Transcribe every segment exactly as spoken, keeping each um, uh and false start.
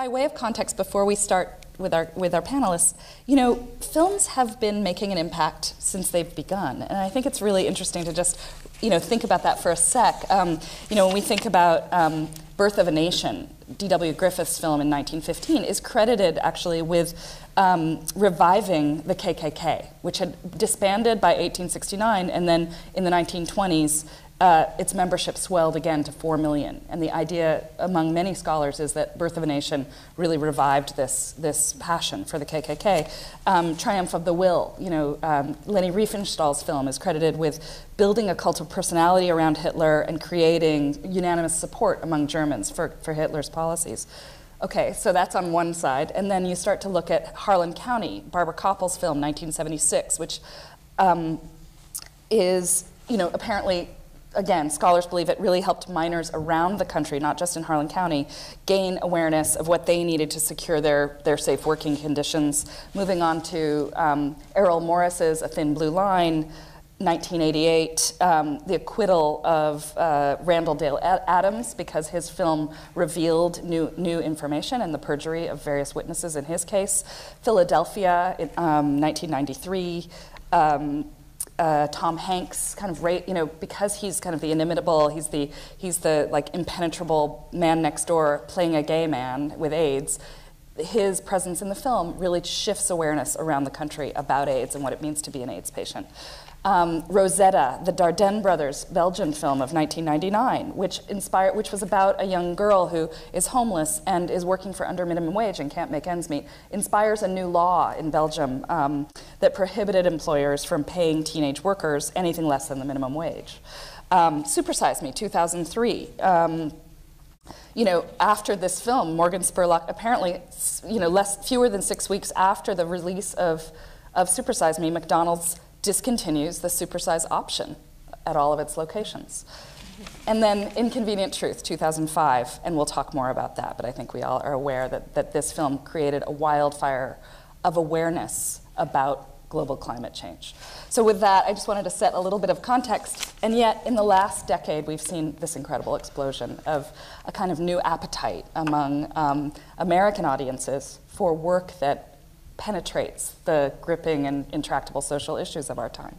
by way of context, before we start with our with our panelists, you know, films have been making an impact since they've begun, and I think it's really interesting to just, you know, think about that for a sec. Um, you know, when we think about um, Birth of a Nation, D W Griffith's film in nineteen fifteen is credited actually with um, reviving the K K K, which had disbanded by eighteen sixty-nine, and then in the nineteen twenties, uh, its membership swelled again to four million. And the idea among many scholars is that Birth of a Nation really revived this this passion for the K K K. Um, Triumph of the Will, you know, um, Leni Riefenstahl's film is credited with building a cult of personality around Hitler and creating unanimous support among Germans for, for Hitler's policies. Okay, so that's on one side. And then you start to look at Harlan County, Barbara Kopple's film, nineteen seventy-six, which um, is, you know, apparently, again, scholars believe it really helped minors around the country, not just in Harlan County, gain awareness of what they needed to secure their, their safe working conditions. Moving on to um, Errol Morris's A Thin Blue Line, nineteen eighty-eight, um, the acquittal of uh, Randall Dale Adams because his film revealed new new information and the perjury of various witnesses in his case. Philadelphia in um, nineteen ninety-three, um, uh, Tom Hanks, kind of, right, you know, because he's kind of the inimitable, he's the he's the like impenetrable man next door playing a gay man with AIDS. His presence in the film really shifts awareness around the country about AIDS and what it means to be an AIDS patient. Um, Rosetta, the Dardenne Brothers Belgian film of nineteen ninety-nine, which inspired, which was about a young girl who is homeless and is working for under minimum wage and can't make ends meet, inspires a new law in Belgium um, that prohibited employers from paying teenage workers anything less than the minimum wage. Um, Super Size Me, two thousand three. Um, You know, after this film, Morgan Spurlock, apparently, you know, less fewer than six weeks after the release of, of Super Size Me, McDonald's discontinues the supersize option at all of its locations. And then Inconvenient Truth, two thousand five, and we'll talk more about that, but I think we all are aware that, that this film created a wildfire of awareness about global climate change. So with that, I just wanted to set a little bit of context, and yet in the last decade we've seen this incredible explosion of a kind of new appetite among um, American audiences for work that penetrates the gripping and intractable social issues of our time.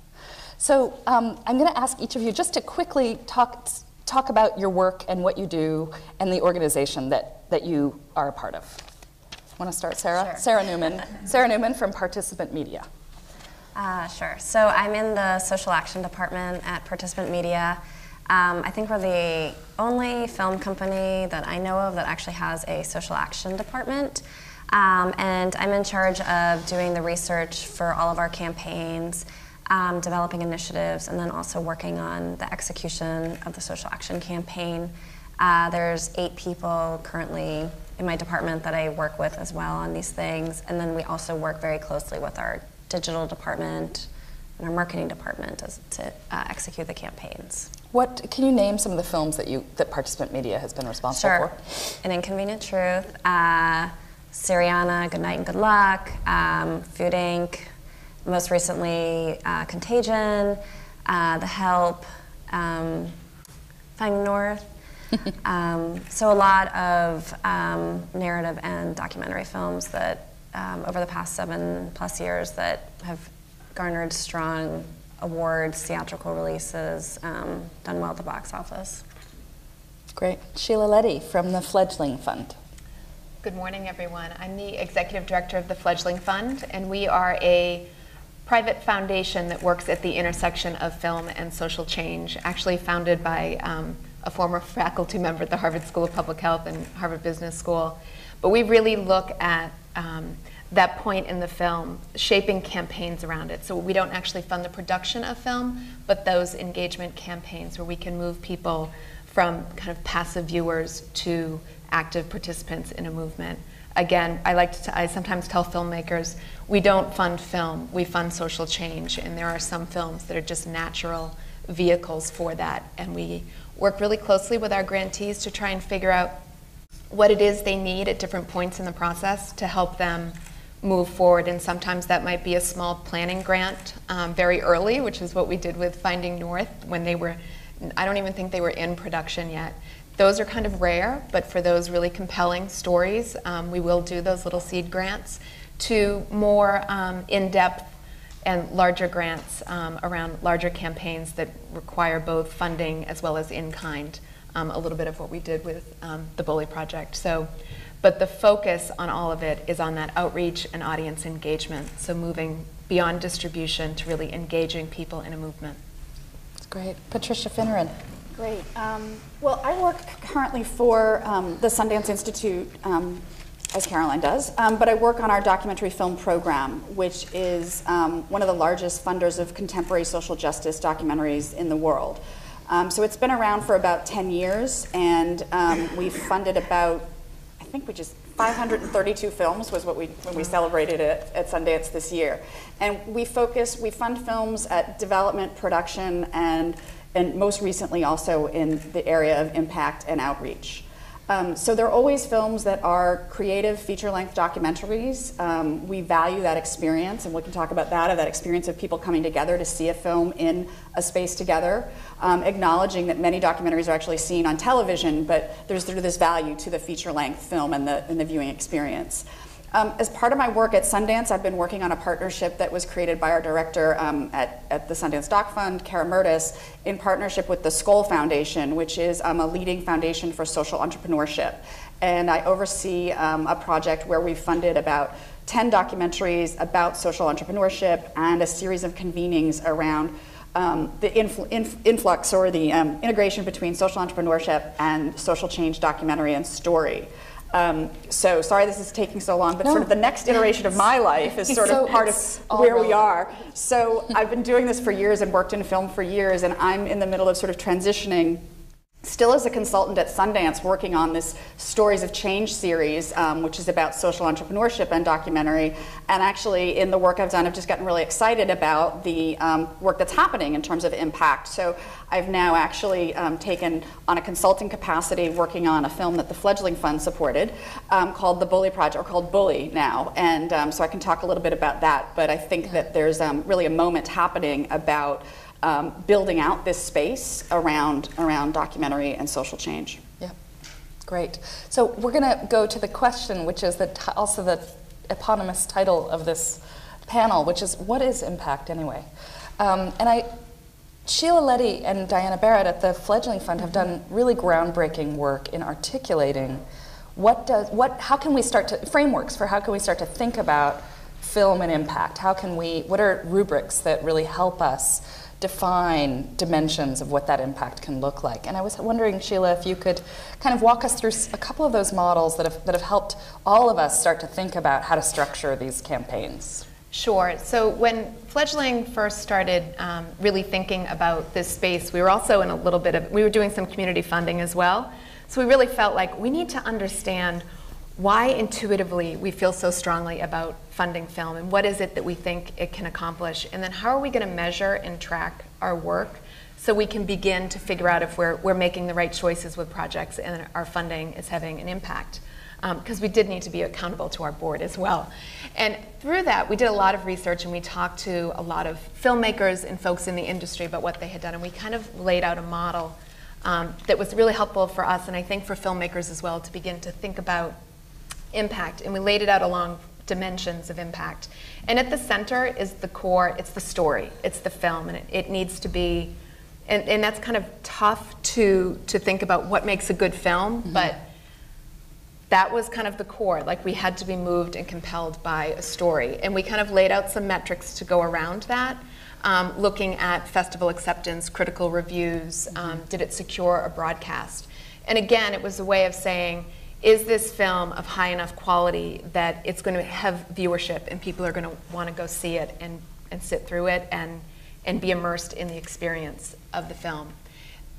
So um, I'm going to ask each of you just to quickly talk, talk about your work and what you do and the organization that, that you are a part of. Want to start, Sarah? Sure. Sarah Newman. Sarah Newman from Participant Media. Uh, sure. So I'm in the social action department at Participant Media. Um, I think we're the only film company that I know of that actually has a social action department. Um, and I'm in charge of doing the research for all of our campaigns, um, developing initiatives, and then also working on the execution of the social action campaign. Uh, there's eight people currently in my department that I work with as well on these things. And then we also work very closely with our digital department and our marketing department as, to uh, execute the campaigns. What can you name some of the films that you that Participant Media has been responsible sure. for? An Inconvenient Truth, uh, Syriana, Good Night and Good Luck, um, Food Incorporated, most recently uh, Contagion, uh, The Help, um, Finding North. um, so a lot of um, narrative and documentary films that. Um, over the past seven plus years that have garnered strong awards, theatrical releases, um, done well at the box office. Great. Sheila Letty from the Fledgling Fund. Good morning, everyone. I'm the executive director of the Fledgling Fund, and we are a private foundation that works at the intersection of film and social change, actually founded by um, a former faculty member at the Harvard School of Public Health and Harvard Business School. But we really look at Um, that point in the film, shaping campaigns around it. So we don't actually fund the production of film, but those engagement campaigns where we can move people from kind of passive viewers to active participants in a movement. Again, I like to, t I sometimes tell filmmakers, we don't fund film, we fund social change, and there are some films that are just natural vehicles for that. And we work really closely with our grantees to try and figure out what it is they need at different points in the process to help them move forward. And sometimes that might be a small planning grant um, very early, which is what we did with Finding North when they were, I don't even think they were in production yet. Those are kind of rare, but for those really compelling stories, um, we will do those little seed grants to more um, in-depth and larger grants um, around larger campaigns that require both funding as well as in-kind, um, a little bit of what we did with um, the Bully Project. So, but the focus on all of it is on that outreach and audience engagement, so moving beyond distribution to really engaging people in a movement. That's great. Patricia Finneran. Great. Um, well, I work currently for um, the Sundance Institute, um, as Caroline does, um, but I work on our documentary film program, which is um, one of the largest funders of contemporary social justice documentaries in the world. Um, so it's been around for about ten years, and um, we've funded about, I think we just, five hundred thirty-two films was what we, when we celebrated it at Sundance this year. And we focus, we fund films at development, production, and and most recently also in the area of impact and outreach. Um, so they're always films that are creative, feature-length documentaries. Um, we value that experience, and we can talk about that, of that experience of people coming together to see a film in a space together, um, acknowledging that many documentaries are actually seen on television, but there's sort of this value to the feature-length film and the, and the viewing experience. Um, as part of my work at Sundance, I've been working on a partnership that was created by our director um, at, at the Sundance Doc Fund, Kara Mertes, in partnership with the Skoll Foundation, which is um, a leading foundation for social entrepreneurship. And I oversee um, a project where we funded about ten documentaries about social entrepreneurship and a series of convenings around um, the infl inf influx or the um, integration between social entrepreneurship and social change documentary and story. Um, so sorry this is taking so long, but no. Sort of the next iteration of my life is sort so of part of where wrong. we are. So I've been doing this for years and worked in film for years, and I'm in the middle of sort of transitioning, still as a consultant at Sundance, working on this Stories of Change series, um, which is about social entrepreneurship and documentary. And actually, in the work I've done, I've just gotten really excited about the um, work that's happening in terms of impact. So I've now actually um, taken on a consulting capacity, working on a film that the Fledgling Fund supported um, called The Bully Project, or called Bully now. And um, so I can talk a little bit about that, but I think that there's um, really a moment happening about Um, building out this space around around documentary and social change. Yeah, great. So we're going to go to the question, which is the t also the eponymous title of this panel, which is, what is impact anyway? Um, and I, Sheila Letty and Diana Barrett at the Fledgling Fund have done really groundbreaking work in articulating what does what how can we start to frameworks for how can we start to think about film and impact? How can we? What are rubrics that really help us define dimensions of what that impact can look like? And I was wondering, Sheila, if you could kind of walk us through a couple of those models that have, that have helped all of us start to think about how to structure these campaigns. Sure. So when Fledgling first started um, really thinking about this space, we were also in a little bit of, we were doing some community funding as well. So we really felt like we need to understand why intuitively we feel so strongly about funding film, and what is it that we think it can accomplish, and then how are we going to measure and track our work so we can begin to figure out if we're, we're making the right choices with projects and our funding is having an impact, because um, we did need to be accountable to our board as well. And through that, we did a lot of research, and we talked to a lot of filmmakers and folks in the industry about what they had done, and we kind of laid out a model um, that was really helpful for us, and I think for filmmakers as well, to begin to think about impact. And we laid it out along dimensions of impact. And at the center is the core, it's the story, it's the film, and it, it needs to be, and, and that's kind of tough to, to think about what makes a good film, mm-hmm. but that was kind of the core. Like, we had to be moved and compelled by a story. And we kind of laid out some metrics to go around that, um, looking at festival acceptance, critical reviews, mm-hmm. um, did it secure a broadcast? And again, it was a way of saying, is this film of high enough quality that it's going to have viewership and people are going to want to go see it and, and sit through it and, and be immersed in the experience of the film?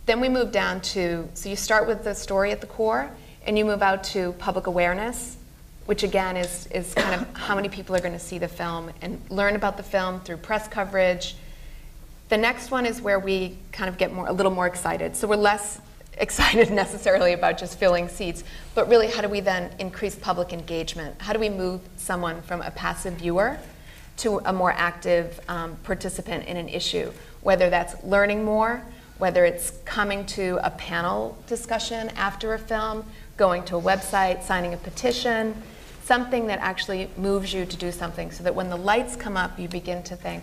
Then we move down to, so you start with the story at the core, and you move out to public awareness, which again is, is kind of how many people are going to see the film and learn about the film through press coverage. The next one is where we kind of get more, a little more excited. So we're less excited necessarily about just filling seats, but really, how do we then increase public engagement? How do we move someone from a passive viewer to a more active um, participant in an issue, whether that's learning more, whether it's coming to a panel discussion after a film, going to a website, signing a petition, something that actually moves you to do something, so that when the lights come up, you begin to think,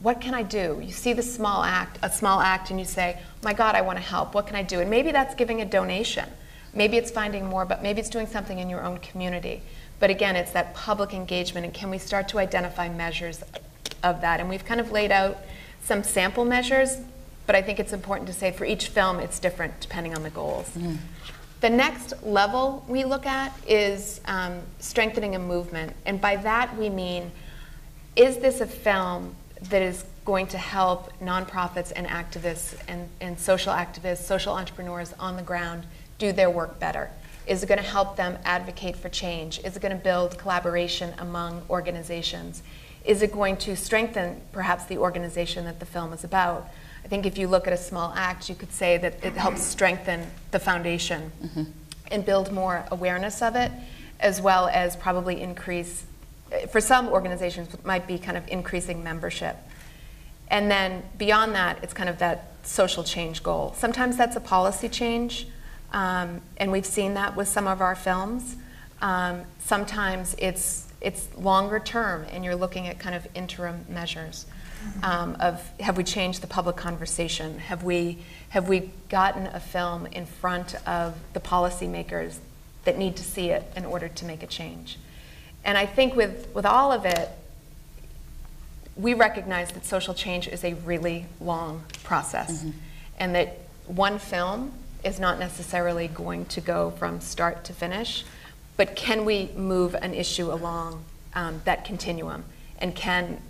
what can I do? You see the small act, a small act, and you say, my God, I want to help. What can I do? And maybe that's giving a donation. Maybe it's finding more, but maybe it's doing something in your own community. But again, it's that public engagement, and can we start to identify measures of that? And we've kind of laid out some sample measures, but I think it's important to say for each film, it's different depending on the goals. Mm. The next level we look at is um, strengthening a movement. And by that we mean, is this a film that is going to help nonprofits and activists and, and social activists, social entrepreneurs on the ground do their work better? Is it going to help them advocate for change? Is it going to build collaboration among organizations? Is it going to strengthen perhaps the organization that the film is about? I think if you look at a small act, you could say that it helps strengthen the foundation mm-hmm. and build more awareness of it, as well as probably increase, for some organizations, it might be kind of increasing membership. And then beyond that, it's kind of that social change goal. Sometimes that's a policy change, um, and we've seen that with some of our films. Um, sometimes it's, it's longer term, and you're looking at kind of interim measures um, of, have we changed the public conversation? Have we, have we gotten a film in front of the policymakers that need to see it in order to make a change? And I think with, with all of it, we recognize that social change is a really long process, mm-hmm. and that one film is not necessarily going to go from start to finish, but can we move an issue along um, that continuum? And can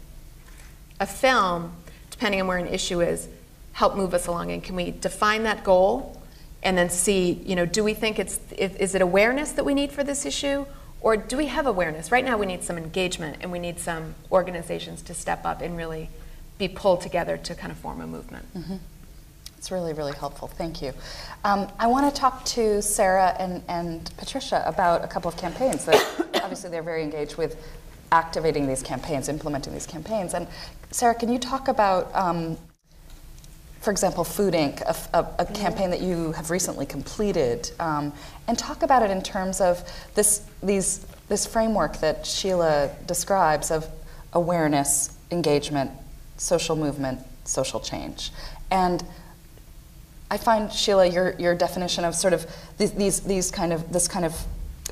a film, depending on where an issue is, help move us along? And can we define that goal and then see, you know, do we think it's, is it awareness that we need for this issue? Or do we have awareness? Right now we need some engagement, and we need some organizations to step up and really be pulled together to kind of form a movement. Mm-hmm. It's really, really helpful. Thank you. Um, I want to talk to Sarah and, and Patricia about a couple of campaigns that obviously they're very engaged with activating these campaigns, implementing these campaigns. And Sarah, can you talk about, um, for example, Food Incorporated, a, a, a campaign that you have recently completed, um, and talk about it in terms of this, these, this framework that Sheila describes of awareness, engagement, social movement, social change. And I find, Sheila, your, your definition of sort of these, these, these kind of, this kind of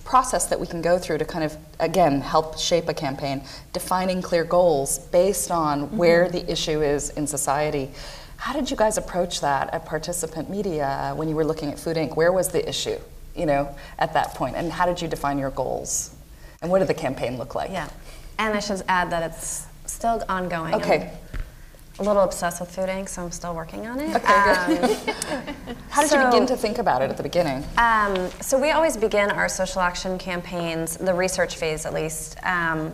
process that we can go through to kind of, again, help shape a campaign, defining clear goals based on mm-hmm. where the issue is in society. How did you guys approach that at Participant Media when you were looking at Food Incorporated? Where was the issue, you know, at that point? And how did you define your goals? And what did the campaign look like? Yeah, and I should add that it's still ongoing. Okay. I'm a little obsessed with Food Incorporated, so I'm still working on it. Okay, good. Um, how did so, you begin to think about it at the beginning? Um, so we always begin our social action campaigns, the research phase at least, um,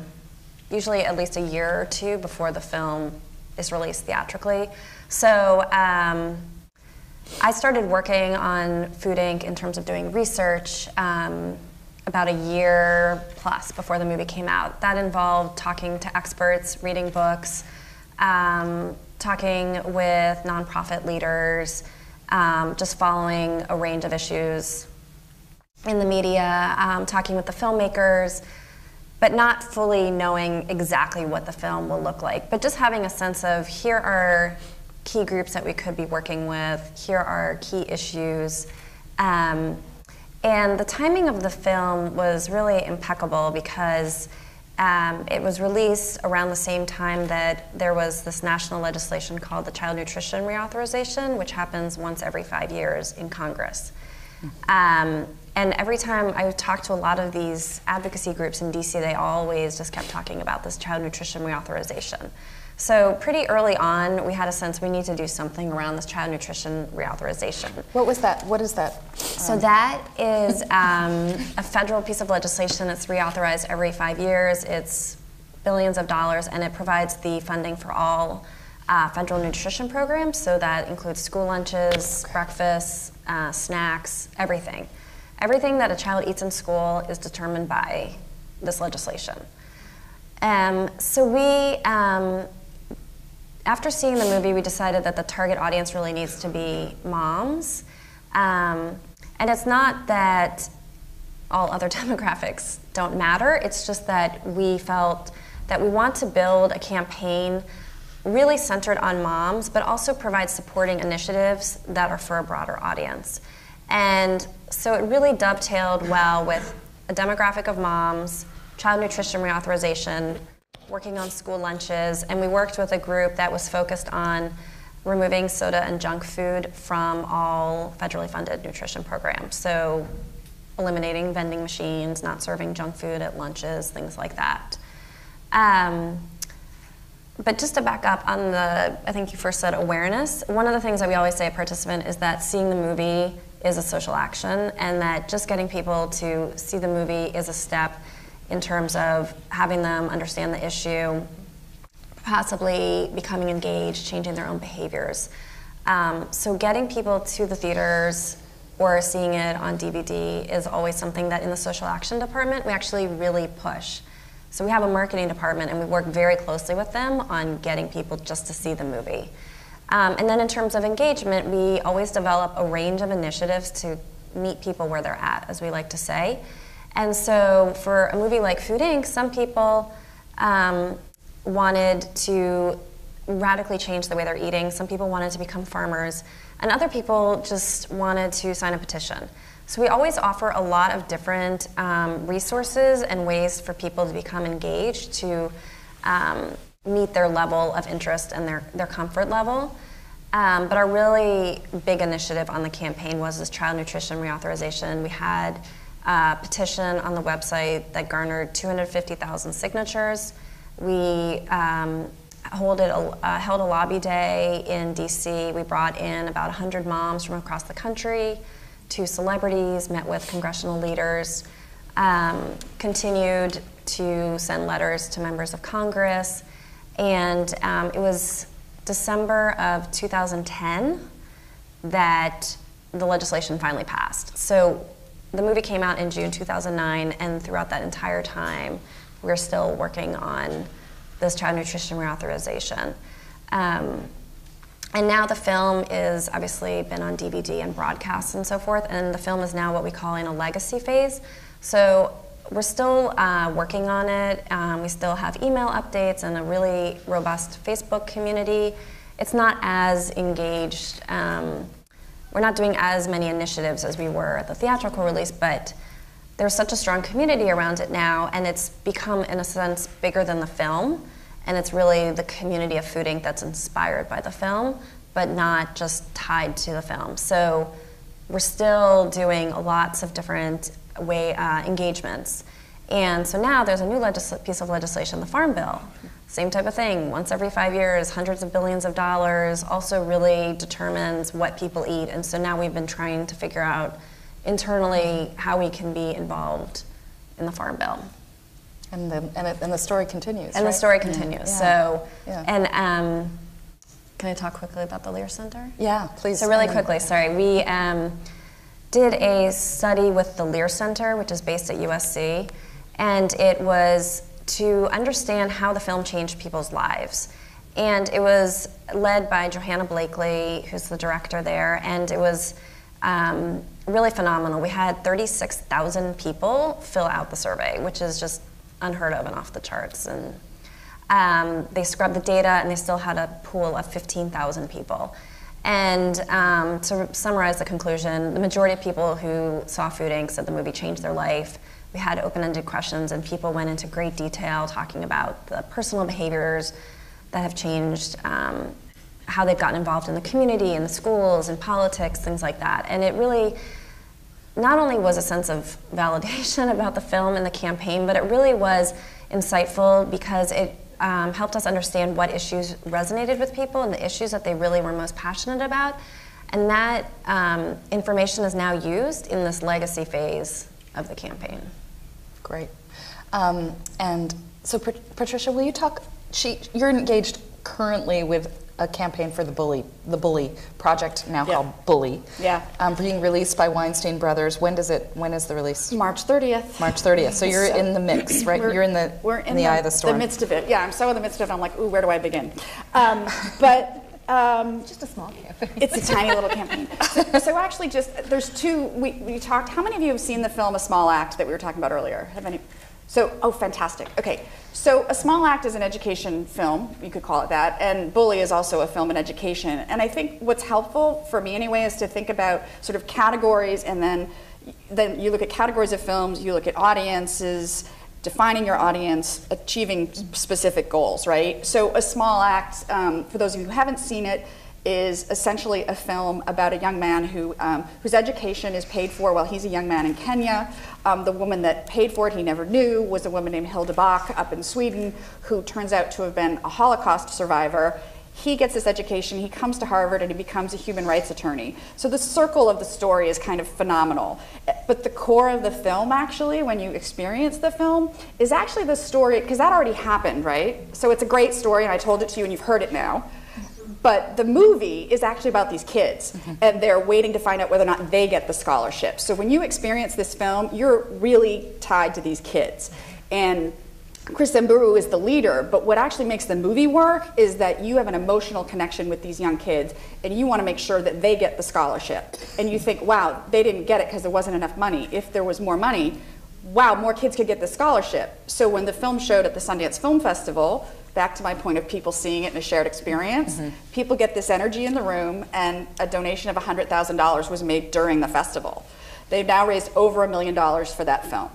usually at least a year or two before the film is released theatrically. So um, I started working on Food Incorporated in terms of doing research um, about a year plus before the movie came out. That involved talking to experts, reading books, um, talking with nonprofit leaders, um, just following a range of issues in the media, um, talking with the filmmakers, but not fully knowing exactly what the film will look like, but just having a sense of here are key groups that we could be working with, here are key issues. Um, and the timing of the film was really impeccable because um, it was released around the same time that there was this national legislation called the Child Nutrition Reauthorization, which happens once every five years in Congress. Um, and every time I talked to a lot of these advocacy groups in D C, they always just kept talking about this child nutrition reauthorization. So pretty early on, we had a sense we need to do something around this child nutrition reauthorization. What was that? What is that? Um, so that is um, a federal piece of legislation that's reauthorized every five years. It's billions of dollars, and it provides the funding for all uh, federal nutrition programs. So that includes school lunches, okay. breakfasts, uh, snacks, everything. Everything that a child eats in school is determined by this legislation. Um, so we... Um, after seeing the movie, we decided that the target audience really needs to be moms. Um, and it's not that all other demographics don't matter, it's just that we felt that we want to build a campaign really centered on moms, but also provide supporting initiatives that are for a broader audience. And so it really dovetailed well with a demographic of moms, child nutrition reauthorization, working on school lunches, and we worked with a group that was focused on removing soda and junk food from all federally funded nutrition programs. So eliminating vending machines, not serving junk food at lunches, things like that. Um, but just to back up on the, I think you first said awareness, one of the things that we always say at Participant is that seeing the movie is a social action, and that just getting people to see the movie is a step in terms of having them understand the issue, possibly becoming engaged, changing their own behaviors. Um, so getting people to the theaters or seeing it on D V D is always something that in the social action department we actually really push. So we have a marketing department and we work very closely with them on getting people just to see the movie. Um, and then in terms of engagement, we always develop a range of initiatives to meet people where they're at, as we like to say. And so for a movie like Food Incorporated, some people um, wanted to radically change the way they're eating, some people wanted to become farmers, and other people just wanted to sign a petition. So we always offer a lot of different um, resources and ways for people to become engaged, to um, meet their level of interest and their, their comfort level. Um, but our really big initiative on the campaign was this child nutrition reauthorization. We had a petition on the website that garnered two hundred fifty thousand signatures. We um, held, it, uh, held a lobby day in D C We brought in about one hundred moms from across the country, two celebrities, met with congressional leaders, um, continued to send letters to members of Congress, and um, it was December of two thousand ten that the legislation finally passed. So the movie came out in June two thousand nine, and throughout that entire time, we were still working on this child nutrition reauthorization. Um, and now the film is obviously been on D V D and broadcast and so forth, and the film is now what we call in a legacy phase. So we're still uh, working on it. Um, we still have email updates and a really robust Facebook community. It's not as engaged. Um, we're not doing as many initiatives as we were at the theatrical release, but there's such a strong community around it now, and it's become, in a sense, bigger than the film, and it's really the community of Food Incorporated that's inspired by the film, but not just tied to the film. So we're still doing lots of different way uh, engagements. And so now there's a new piece of legislation, the Farm Bill. Same type of thing, once every five years, hundreds of billions of dollars, also really determines what people eat, and so now we've been trying to figure out internally how we can be involved in the Farm Bill. And the, and it, and the story continues, And right? the story continues, yeah. so, yeah. and um, can I talk quickly about the Lear Center? Yeah, please. So really quickly, sorry, we um, did a study with the Lear Center, which is based at U S C, and it was to understand how the film changed people's lives. And it was led by Johanna Blakely, who's the director there, and it was um, really phenomenal. We had thirty-six thousand people fill out the survey, which is just unheard of and off the charts. And um, they scrubbed the data, and they still had a pool of fifteen thousand people. And um, to summarize the conclusion, the majority of people who saw Food Incorporated said the movie changed their life. We had open-ended questions, and people went into great detail talking about the personal behaviors that have changed, um, how they've gotten involved in the community, in the schools, in politics, things like that. And it really not only was a sense of validation about the film and the campaign, but it really was insightful because it um, helped us understand what issues resonated with people and the issues that they really were most passionate about. And that um, information is now used in this legacy phase of the campaign. Great. Um, and so, Pat Patricia, will you talk, she, you're engaged currently with a campaign for the Bully, the Bully Project, now yeah. called Bully. Yeah. Um, being released by Weinstein Brothers. When does it? When is the release? March thirtieth. March thirtieth. So you're so in the mix, right? You're in the we're in, in the, the eye of the storm. The midst of it. Yeah, I'm so in the midst of it. I'm like, ooh, where do I begin? Um, but. Um, just a small campaign. It's a tiny little campaign. So, so actually, just there's two. We, we talked. How many of you have seen the film A Small Act that we were talking about earlier? Have any? So, oh, fantastic. Okay, so A Small Act is an education film, you could call it that, and Bully is also a film in education. And I think what's helpful for me anyway is to think about sort of categories, and then then you look at categories of films, you look at audiences, defining your audience, achieving specific goals, right? So A Small Act, um, for those of you who haven't seen it, is essentially a film about a young man who um, whose education is paid for while he's a young man in Kenya. Um, the woman that paid for it, he never knew, was a woman named Hilde Bach up in Sweden, who turns out to have been a Holocaust survivor. He gets this education, he comes to Harvard, and he becomes a human rights attorney. So the circle of the story is kind of phenomenal. But the core of the film, actually, when you experience the film, is actually the story, because that already happened, right? So it's a great story, and I told it to you, and you've heard it now. But the movie is actually about these kids, mm-hmm. and they're waiting to find out whether or not they get the scholarship. So when you experience this film, you're really tied to these kids. And Chris Mburu is the leader, but what actually makes the movie work is that you have an emotional connection with these young kids, and you want to make sure that they get the scholarship. And you think, wow, they didn't get it because there wasn't enough money. If there was more money, wow, more kids could get the scholarship. So when the film showed at the Sundance Film Festival, back to my point of people seeing it in a shared experience, mm-hmm. people get this energy in the room, and a donation of one hundred thousand dollars was made during the festival. They've now raised over a million dollars for that film.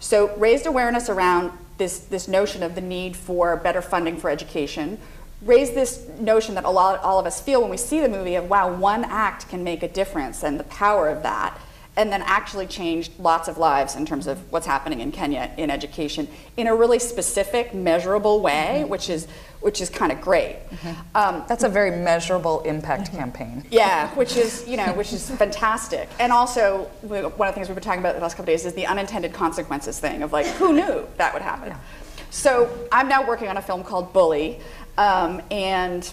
So raised awareness around this, this notion of the need for better funding for education, raised this notion that a lot, all of us feel when we see the movie of, wow, one act can make a difference and the power of that, and then actually changed lots of lives in terms of what's happening in Kenya in education in a really specific, measurable way, mm-hmm. which is which is kind of great. Mm-hmm. um, That's a very measurable impact mm-hmm. campaign. Yeah, which is you know which is fantastic. And also, one of the things we've been talking about the last couple of days is the unintended consequences thing of like, who knew that would happen? Yeah. So I'm now working on a film called Bully, um, and.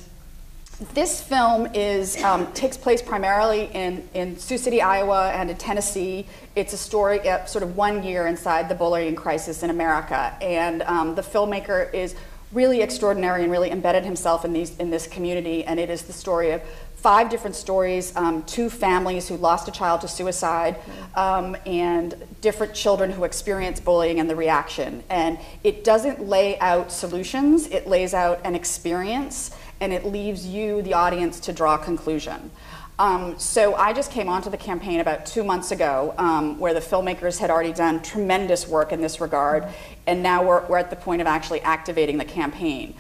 This film is, um, takes place primarily in, in Sioux City, Iowa, and in Tennessee. It's a story of sort of one year inside the bullying crisis in America. And um, the filmmaker is really extraordinary and really embedded himself in, these, in this community. And it is the story of five different stories, um, two families who lost a child to suicide, um, and different children who experience bullying and the reaction. And it doesn't lay out solutions. It lays out an experience. And it leaves you, the audience, to draw a conclusion. Um, so I just came onto the campaign about two months ago, um, where the filmmakers had already done tremendous work in this regard, and now we're, we're at the point of actually activating the campaign.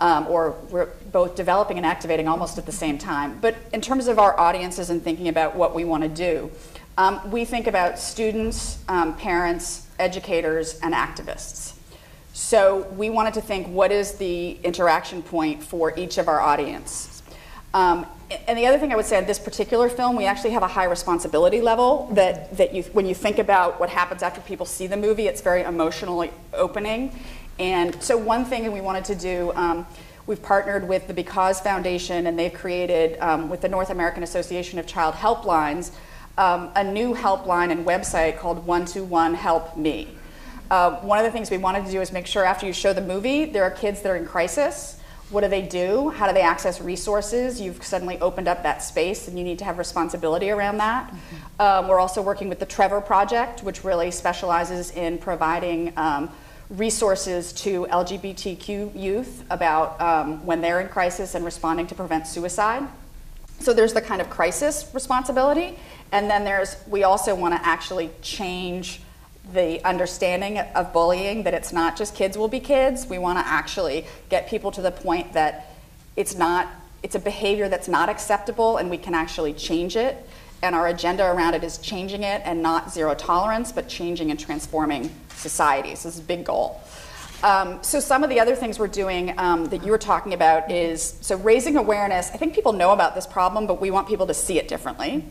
Um, or we're both developing and activating almost at the same time. But in terms of our audiences and thinking about what we want to do, um, we think about students, um, parents, educators, and activists. So we wanted to think, what is the interaction point for each of our audience? Um, and the other thing I would say on this particular film, we actually have a high responsibility level that, that you, when you think about what happens after people see the movie, it's very emotionally opening. And so one thing we wanted to do, um, we've partnered with the Because Foundation, and they've created, um, with the North American Association of Child Helplines, um, a new helpline and website called one two one help me. Uh, one of the things we wanted to do is make sure after you show the movie, there are kids that are in crisis. What do they do? How do they access resources? You've suddenly opened up that space, and you need to have responsibility around that. Mm-hmm. um, we're also working with the Trevor Project, which really specializes in providing um, resources to L G B T Q youth about um, when they're in crisis and responding to prevent suicide. So there's the kind of crisis responsibility, and then there's, we also want to actually change the understanding of bullying, that it's not just kids will be kids. We want to actually get people to the point that it's not, it's a behavior that's not acceptable, and we can actually change it. And our agenda around it is changing it, and not zero tolerance, but changing and transforming society. So this is a big goal. Um, so some of the other things we're doing um, that you were talking about is, so raising awareness. I think people know about this problem, but we want people to see it differently.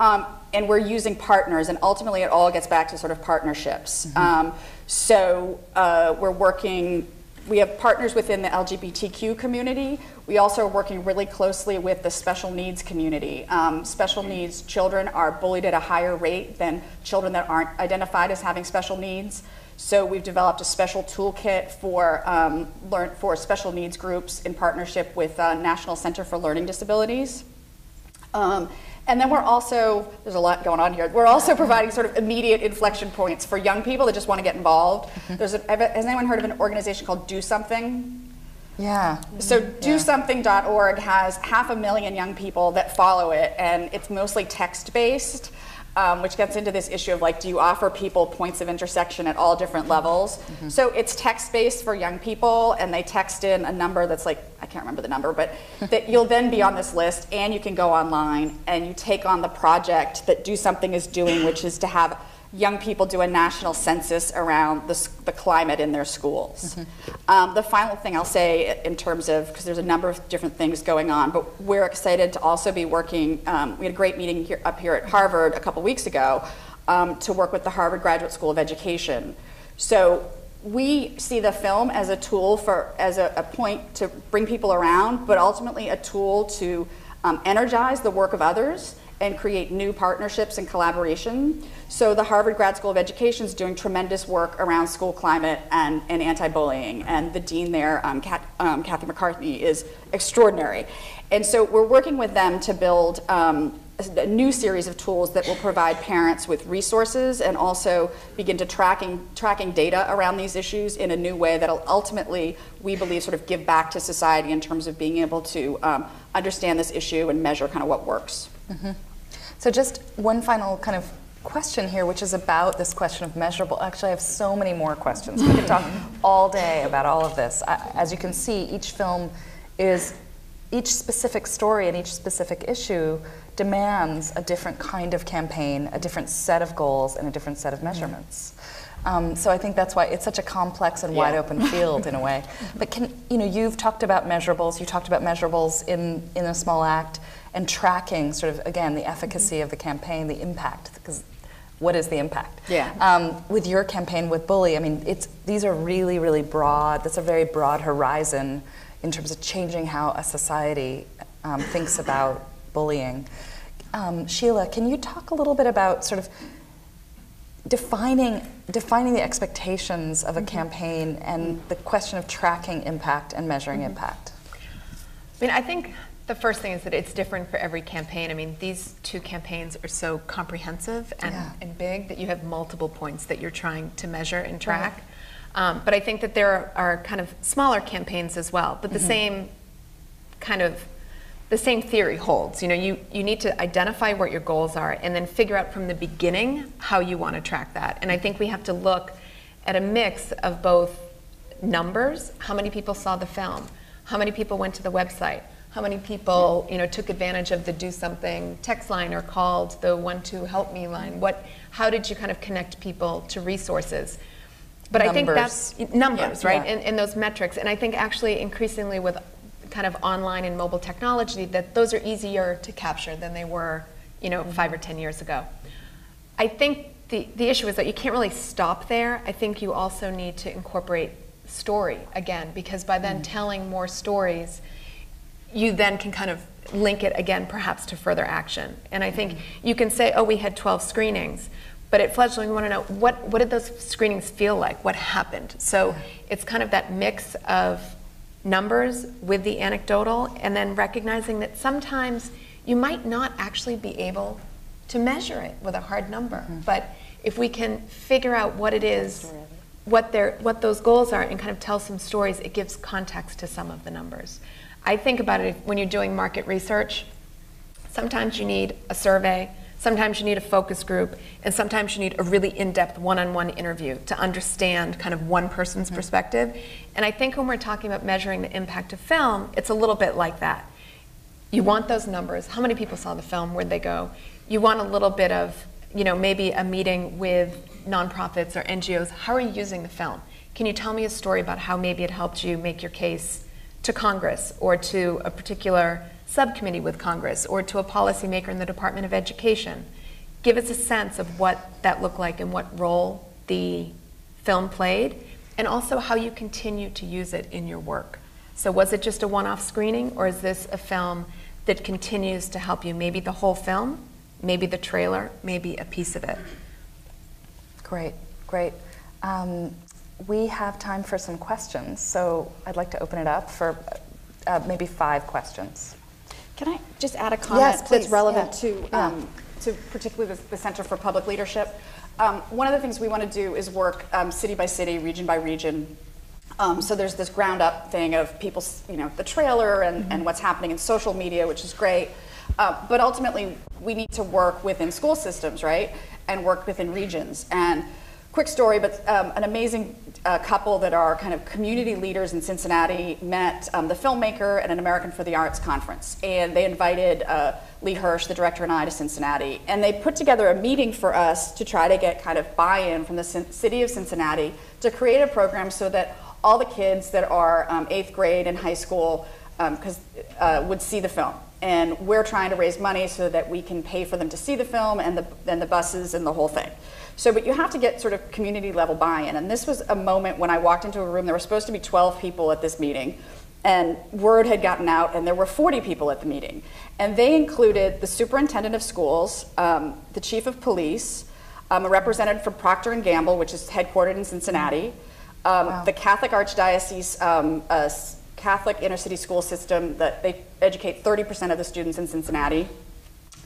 Um, and we're using partners, and ultimately it all gets back to sort of partnerships. Mm-hmm. um, so uh, we're working We have partners within the L G B T Q community. We also are working really closely with the special needs community. Um, special needs children are bullied at a higher rate than children that aren't identified as having special needs. So we've developed a special toolkit for, um, learn, for special needs groups in partnership with uh, National Center for Learning Disabilities. Um, And then we're also, there's a lot going on here, we're also providing sort of immediate inflection points for young people that just want to get involved. There's a, has anyone heard of an organization called Do Something? Yeah. So yeah. do something dot org has half a million young people that follow it, and it's mostly text-based, um, which gets into this issue of like, do you offer people points of intersection at all different levels? Mm-hmm. So it's text-based for young people, and they text in a number that's like, I can't remember the number, but that you'll then be on this list, and you can go online and you take on the project that Do Something is doing, which is to have young people do a national census around the, the climate in their schools. Mm-hmm. Um, the final thing I'll say in terms of, because there's a number of different things going on, but we're excited to also be working, um, we had a great meeting here, up here at Harvard a couple weeks ago um, to work with the Harvard Graduate School of Education. So we see the film as a tool for, as a, a point to bring people around, but ultimately a tool to um, energize the work of others and create new partnerships and collaboration. So the Harvard Grad School of Education is doing tremendous work around school climate and, and anti-bullying, and the dean there, um, Kat, um, Kathy McCartney, is extraordinary. And so we're working with them to build um, a new series of tools that will provide parents with resources and also begin to tracking, tracking data around these issues in a new way that'll ultimately, we believe, sort of give back to society in terms of being able to um, understand this issue and measure kind of what works. Mm-hmm. So just one final kind of question here, which is about this question of measurable. Actually, I have so many more questions. We could talk all day about all of this. I, as you can see, each film is, each specific story and each specific issue demands a different kind of campaign, a different set of goals, and a different set of measurements. Um, so I think that's why it's such a complex and yeah. wide open field in a way. But can, you know, you've talked about measurables, you talked about measurables in, in a small act, and tracking sort of, again, the efficacy mm-hmm. of the campaign, the impact, because what is the impact? Yeah. Um, with your campaign with Bully, I mean, it's, these are really, really broad, that's a very broad horizon in terms of changing how a society um, thinks about bullying. Um, Sheila, can you talk a little bit about sort of defining, defining the expectations of a mm-hmm. campaign and mm-hmm. the question of tracking impact and measuring mm-hmm. impact? I mean, I think the first thing is that it's different for every campaign. I mean, these two campaigns are so comprehensive and, yeah. and big that you have multiple points that you're trying to measure and track. Right. Um, but I think that there are, are kind of smaller campaigns as well, but the mm-hmm. same kind of, the same theory holds. You know, you, you need to identify what your goals are and then figure out from the beginning how you want to track that. And I think we have to look at a mix of both numbers, how many people saw the film, how many people went to the website, how many people, you know, took advantage of the Do Something text line or called the one two help me line. What, how did you kind of connect people to resources? But numbers. I think that's numbers, yeah, right? Yeah. And, and those metrics. And I think actually increasingly with kind of online and mobile technology that those are easier to capture than they were, you know, mm-hmm. five or ten years ago. I think the, the issue is that you can't really stop there. I think you also need to incorporate story again, because by then mm-hmm. telling more stories, you then can kind of link it again perhaps to further action. And I think mm-hmm. you can say, oh, we had twelve screenings, but at Fledgling we want to know what, what did those screenings feel like? What happened? So yeah. it's kind of that mix of numbers with the anecdotal and then recognizing that sometimes you might not actually be able to measure it with a hard number. Mm-hmm. But if we can figure out what it is, what, their, what those goals are and kind of tell some stories, it gives context to some of the numbers. I think about it when you're doing market research, sometimes you need a survey, sometimes you need a focus group, and sometimes you need a really in-depth one-on-one interview to understand kind of one person's mm-hmm. perspective. And I think when we're talking about measuring the impact of film, it's a little bit like that. You want those numbers. How many people saw the film? Where'd they go? You want a little bit of, you know, maybe a meeting with nonprofits or N G Os. How are you using the film? Can you tell me a story about how maybe it helped you make your case to Congress or to a particular subcommittee with Congress or to a policymaker in the Department of Education? Give us a sense of what that looked like and what role the film played, and also how you continue to use it in your work. So was it just a one-off screening, or is this a film that continues to help you? Maybe the whole film, maybe the trailer, maybe a piece of it. Great, great. Um, we have time for some questions, so I'd like to open it up for uh, maybe five questions. Can I just add a comment yes, that's relevant yeah. to, um, yeah. to particularly the, the Center for Public Leadership? Um, one of the things we want to do is work um, city by city, region by region. Um, so there's this ground up thing of people, you know, the trailer and, mm-hmm. and what's happening in social media, which is great. Uh, but ultimately, we need to work within school systems, right? And work within regions. And quick story, but um, an amazing uh, couple that are kind of community leaders in Cincinnati met um, the filmmaker at an American for the Arts conference. And they invited uh, Lee Hirsch, the director, and I to Cincinnati. And they put together a meeting for us to try to get kind of buy-in from the city of Cincinnati to create a program so that all the kids that are um, eighth grade and high school um, cause, uh, would see the film. And we're trying to raise money so that we can pay for them to see the film and the, and the buses and the whole thing. So, but you have to get sort of community level buy-in. And this was a moment when I walked into a room, there were supposed to be twelve people at this meeting, and word had gotten out and there were forty people at the meeting. And they included the superintendent of schools, um, the chief of police, um, a representative from Procter and Gamble, which is headquartered in Cincinnati, Um, wow. the Catholic Archdiocese, um, a Catholic inner city school system that they educate thirty percent of the students in Cincinnati,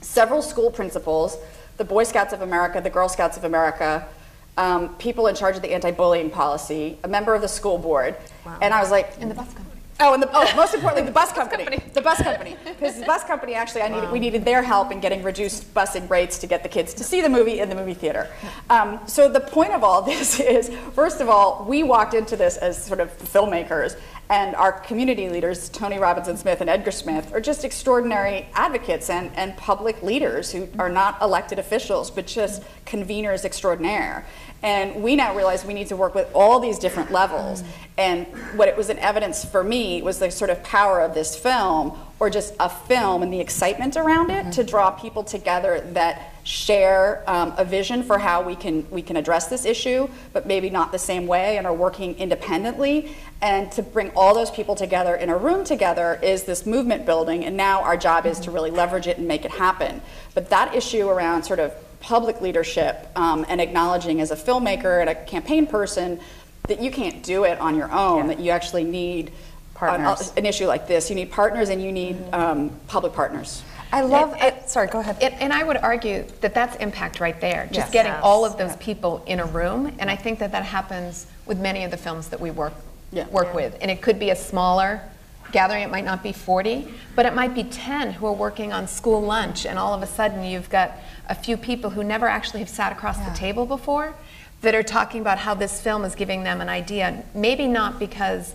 several school principals, the Boy Scouts of America, the Girl Scouts of America, um, people in charge of the anti-bullying policy, a member of the school board, wow. and I was like, in the bus company. Oh, and the, oh, most importantly, the bus company. company. The bus company, because the bus company actually, I wow. needed, we needed their help in getting reduced busing rates to get the kids to see the movie in the movie theater. Um, so the point of all this is, first of all, we walked into this as sort of filmmakers, and our community leaders, Tony Robinson Smith and Edgar Smith, are just extraordinary advocates and, and public leaders who are not elected officials, but just conveners extraordinaire. And we now realize we need to work with all these different levels. And what it was in evidence for me was the sort of power of this film, or just a film and the excitement around it, mm-hmm. to draw people together that share um, a vision for how we can we can address this issue, but maybe not the same way and are working independently. And to bring all those people together in a room together is this movement building, and now our job is to really leverage it and make it happen. But that issue around sort of public leadership um, and acknowledging as a filmmaker and a campaign person that you can't do it on your own, yeah. that you actually need partners. An, an issue like this. You need partners and you need um, public partners. I love it. it sorry, go ahead. It, and I would argue that that's impact right there, just yes. getting yes. all of those yeah. people in a room. And I think that that happens with many of the films that we work, yeah. work yeah. with. And it could be a smaller gathering. It might not be forty, but it might be ten who are working on school lunch. And all of a sudden you've got a few people who never actually have sat across yeah. the table before that are talking about how this film is giving them an idea, maybe not because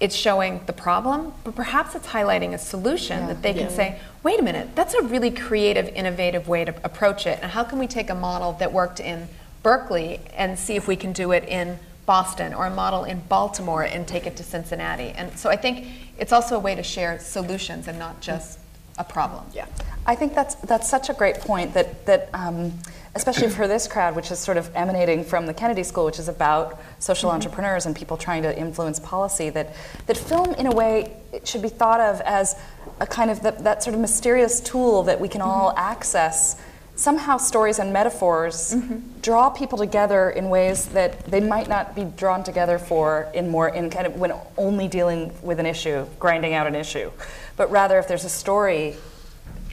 it's showing the problem, but perhaps it's highlighting a solution yeah. that they can yeah. say, wait a minute, that's a really creative, innovative way to approach it. And how can we take a model that worked in Berkeley and see if we can do it in Boston, or a model in Baltimore and take it to Cincinnati? And so I think it's also a way to share solutions and not just a problem. Yeah, I think that's that's such a great point that that um, especially for this crowd, which is sort of emanating from the Kennedy School, which is about social mm-hmm. entrepreneurs and people trying to influence policy, that that film in a way it should be thought of as a kind of the, that sort of mysterious tool that we can mm-hmm. all access. Somehow stories and metaphors mm-hmm. draw people together in ways that they might not be drawn together for in more in kind of when only dealing with an issue, grinding out an issue, but rather if there's a story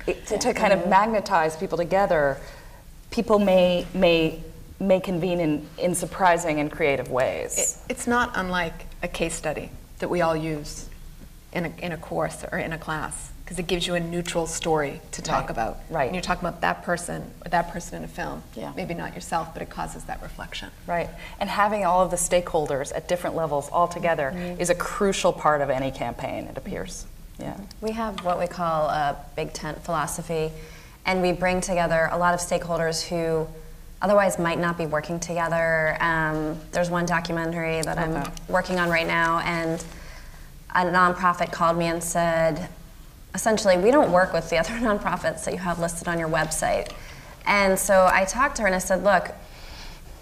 it, to, to kind of magnetize people together, people may may may convene in in surprising and creative ways. It, it's not unlike a case study that we all use in a, in a course or in a class, because it gives you a neutral story to talk right. about. Right. And you're talking about that person or that person in a film. Yeah. Maybe not yourself, but it causes that reflection. Right. And having all of the stakeholders at different levels all together mm-hmm. is a crucial part of any campaign, it appears. Yeah. We have what we call a big tent philosophy, and we bring together a lot of stakeholders who otherwise might not be working together. Um, there's one documentary that okay. I'm working on right now, and a nonprofit called me and said, essentially, we don't work with the other nonprofits that you have listed on your website. And so I talked to her and I said, look,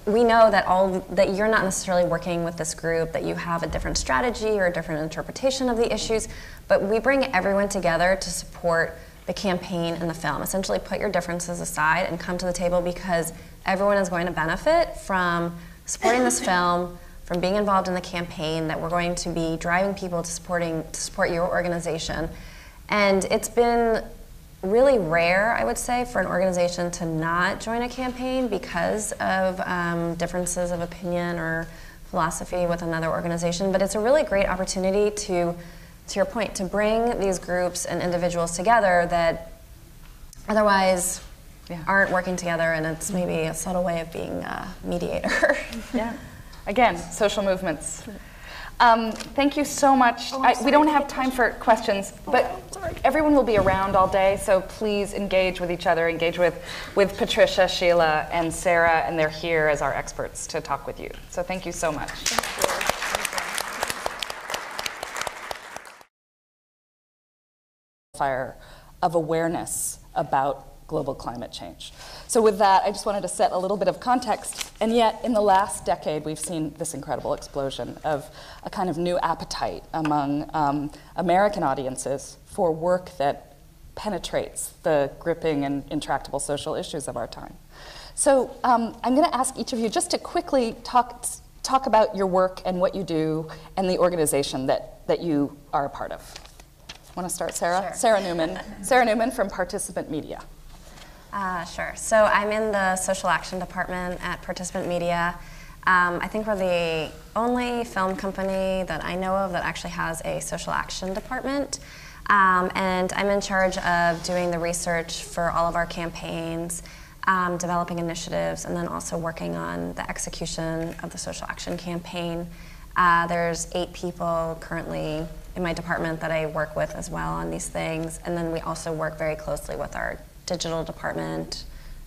we know that all that you're not necessarily working with this group, that you have a different strategy or a different interpretation of the issues, but we bring everyone together to support the campaign and the film. Essentially put your differences aside and come to the table, because everyone is going to benefit from supporting this film, from being involved in the campaign, that we're going to be driving people to supporting to support your organization. And it's been really rare, I would say, for an organization to not join a campaign because of um, differences of opinion or philosophy with another organization. But it's a really great opportunity to, to your point, to bring these groups and individuals together that otherwise yeah. aren't working together, and it's maybe a subtle way of being a mediator. yeah. Again, social movements. Um, thank you so much. Oh, I, we don't have time for questions, but oh, everyone will be around all day, so please engage with each other, engage with, with Patricia, Sheila, and Sarah, and they're here as our experts to talk with you. So thank you so much. Thank you. Fire of awareness about global climate change. So with that, I just wanted to set a little bit of context, and yet in the last decade we've seen this incredible explosion of a kind of new appetite among um, American audiences for work that penetrates the gripping and intractable social issues of our time. So um, I'm going to ask each of you just to quickly talk, talk about your work and what you do and the organization that, that you are a part of. Want to start, Sarah? Sure. Sarah Newman. Sarah Newman from Participant Media. Uh, sure. So I'm in the social action department at Participant Media. Um, I think we're the only film company that I know of that actually has a social action department. Um, and I'm in charge of doing the research for all of our campaigns, um, developing initiatives, and then also working on the execution of the social action campaign. Uh, there's eight people currently in my department that I work with as well on these things. And then we also work very closely with our digital department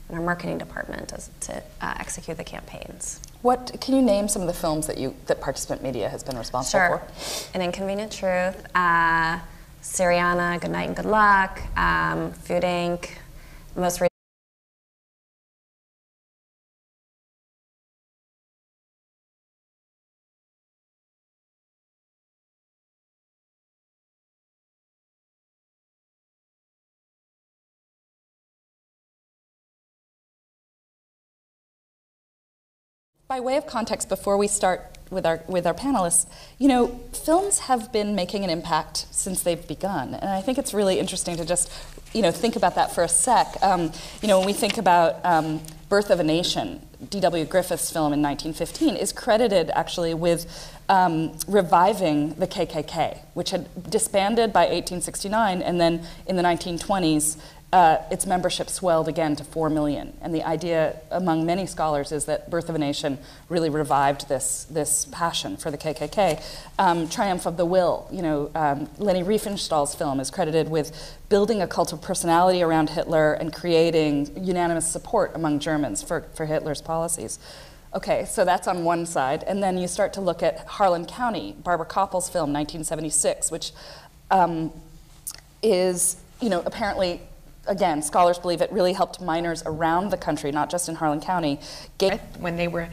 and our marketing department as, to uh, execute the campaigns. What can you name some of the films that you that Participant Media has been responsible sure. for? An Inconvenient Truth, uh, Syriana, Good Night and Good Luck, um, Food Incorporated, most recently by way of context, before we start with our with our panelists, you know, films have been making an impact since they've begun, and I think it's really interesting to just, you know, think about that for a sec. Um, you know, when we think about um, Birth of a Nation, D W Griffith's film in nineteen fifteen is credited actually with um, reviving the K K K, which had disbanded by eighteen sixty-nine, and then in the nineteen twenties. Uh, its membership swelled again to four million. And the idea among many scholars is that Birth of a Nation really revived this, this passion for the K K K. Um, Triumph of the Will, you know, um, Leni Riefenstahl's film is credited with building a cult of personality around Hitler and creating unanimous support among Germans for, for Hitler's policies. Okay, so that's on one side. And then you start to look at Harlan County, Barbara Kopple's film, nineteen seventy-six, which um, is, you know, apparently, again, scholars believe it really helped minors around the country, not just in Harlan County. When they were,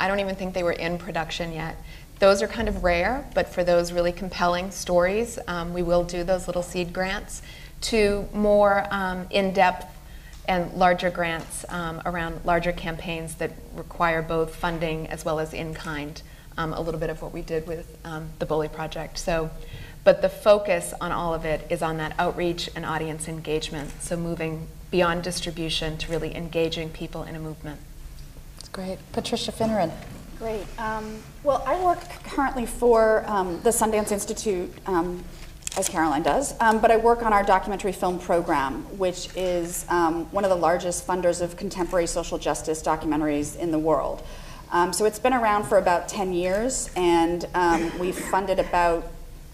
I don't even think they were in production yet. Those are kind of rare, but for those really compelling stories, um, we will do those little seed grants to more um, in-depth and larger grants um, around larger campaigns that require both funding as well as in-kind, um, a little bit of what we did with um, the Bully Project. So. But the focus on all of it is on that outreach and audience engagement, so moving beyond distribution to really engaging people in a movement. That's great. Patricia Finneran. Great. Um, well, I work currently for um, the Sundance Institute, um, as Caroline does, um, but I work on our documentary film program, which is um, one of the largest funders of contemporary social justice documentaries in the world. Um, so it's been around for about ten years, and um, we've funded about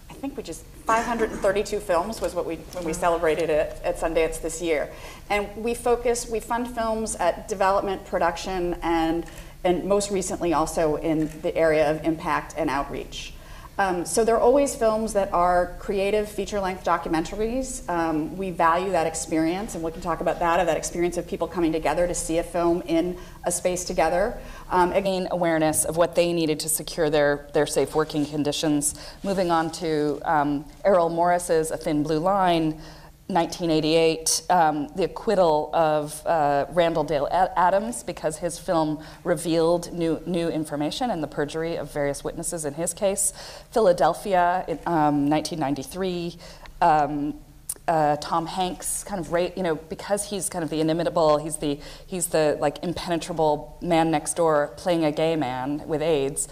I think we just five hundred thirty-two films was what we when we celebrated it at Sundance this year, and we focus we fund films at development, production, and and most recently also in the area of impact and outreach. Um, so they're always films that are creative feature-length documentaries. Um, we value that experience, and we can talk about that, of that experience of people coming together to see a film in a space together. Um, again, awareness of what they needed to secure their, their safe working conditions. Moving on to um, Errol Morris's A Thin Blue Line, nineteen eighty-eight, um, the acquittal of uh, Randall Dale Adams because his film revealed new new information and the perjury of various witnesses in his case. Philadelphia, in, um, nineteen ninety-three. Um, Uh, Tom Hanks, kind of, right, you know, because he's kind of the inimitable, he's the he's the like impenetrable man next door playing a gay man with AIDS.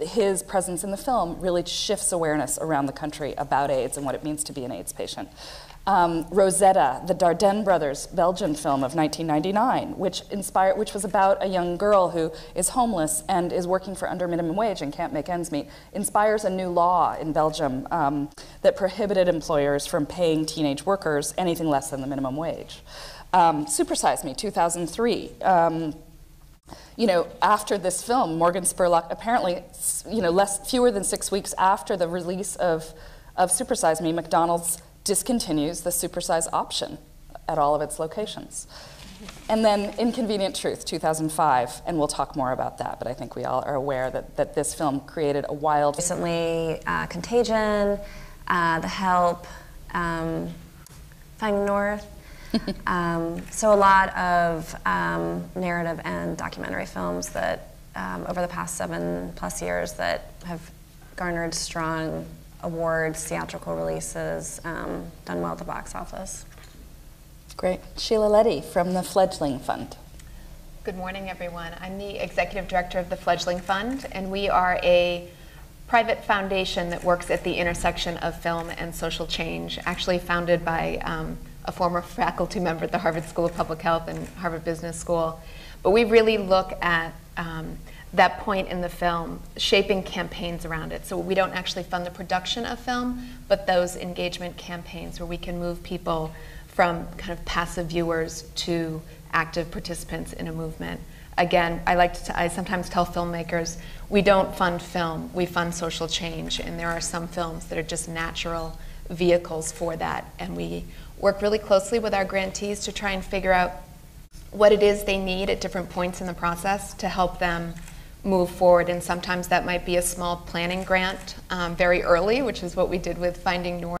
His presence in the film really shifts awareness around the country about AIDS and what it means to be an AIDS patient. Um, Rosetta, the Dardenne Brothers Belgian film of nineteen ninety-nine, which inspired, which was about a young girl who is homeless and is working for under minimum wage and can't make ends meet, inspires a new law in Belgium um, that prohibited employers from paying teenage workers anything less than the minimum wage. Um, Super Size Me, two thousand three. Um, You know, after this film, Morgan Spurlock, apparently, you know, less fewer than six weeks after the release of, of Super Size Me, McDonald's discontinues the supersize option at all of its locations. And then Inconvenient Truth, two thousand five, and we'll talk more about that, but I think we all are aware that, that this film created a wild... Recently, uh, Contagion, uh, The Help, um, Finding North. um, so a lot of um, narrative and documentary films that um, over the past seven plus years that have garnered strong awards, theatrical releases, um, done well at the box office. Great. Sheila Letty from the Fledgling Fund. Good morning, everyone. I'm the executive director of the Fledgling Fund, and we are a private foundation that works at the intersection of film and social change, actually founded by um, a former faculty member at the Harvard School of Public Health and Harvard Business School. But we really look at um, that point in the film, shaping campaigns around it. So we don't actually fund the production of film, but those engagement campaigns where we can move people from kind of passive viewers to active participants in a movement. Again, I like to, I sometimes tell filmmakers, we don't fund film, we fund social change, and there are some films that are just natural vehicles for that, and we work really closely with our grantees to try and figure out what it is they need at different points in the process to help them move forward. And sometimes that might be a small planning grant um, very early, which is what we did with Finding North.